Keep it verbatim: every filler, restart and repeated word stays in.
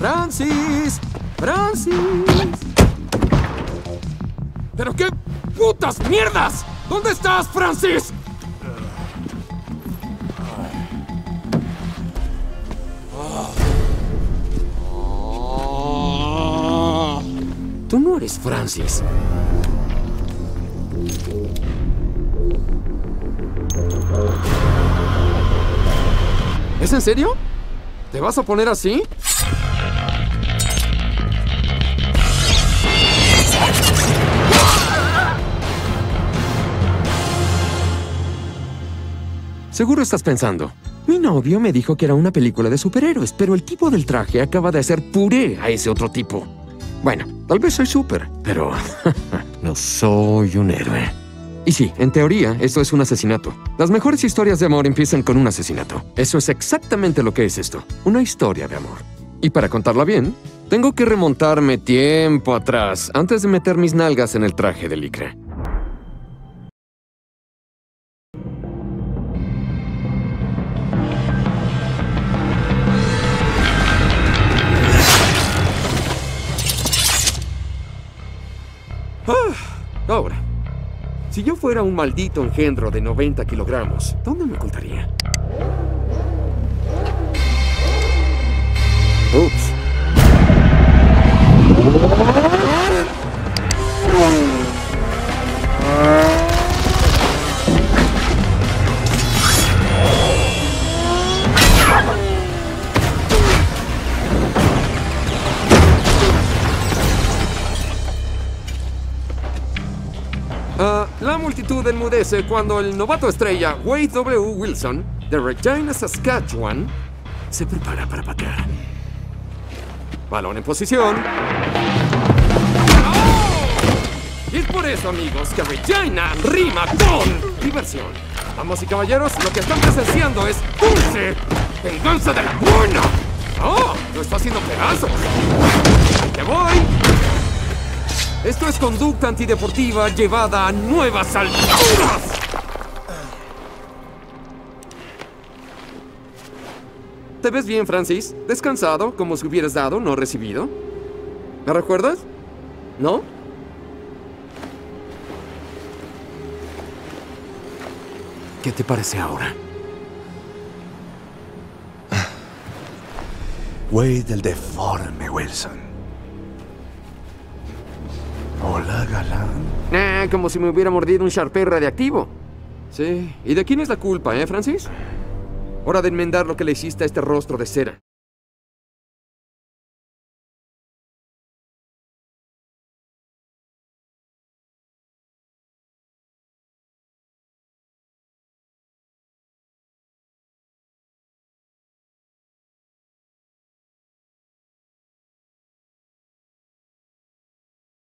¡Francis! ¡Francis! ¿Pero qué putas mierdas? ¿Dónde estás, Francis? Tú no eres Francis. ¿Es en serio? ¿Te vas a poner así? Seguro estás pensando, mi novio me dijo que era una película de superhéroes, pero el tipo del traje acaba de hacer puré a ese otro tipo. Bueno, tal vez soy súper, pero no soy un héroe. Y sí, en teoría, esto es un asesinato. Las mejores historias de amor empiezan con un asesinato. Eso es exactamente lo que es esto, una historia de amor. Y para contarla bien, tengo que remontarme tiempo atrás antes de meter mis nalgas en el traje de licra. Ahora, si yo fuera un maldito engendro de noventa kilogramos, ¿dónde me ocultaría? Ups. La multitud enmudece cuando el novato estrella Wade doble u Wilson, de Regina, Saskatchewan, se prepara para patear. Balón en posición. ¡Oh! Y es por eso, amigos, que Regina rima con diversión. Vamos y caballeros, lo que están presenciando es dulce venganza del bueno. ¡Oh! ¡Lo está haciendo pedazos! ¡Te voy! Esto es conducta antideportiva llevada a nuevas alturas. ¿Te ves bien, Francis? Descansado, como si hubieras dado, no recibido. ¿Me recuerdas? ¿No? ¿Qué te parece ahora? Wade el deforme Wilson. Hola, galán. Nah, como si me hubiera mordido un Sharper radiactivo. Sí, ¿y de quién es la culpa, eh, Francis? Hora de enmendar lo que le hiciste a este rostro de cera.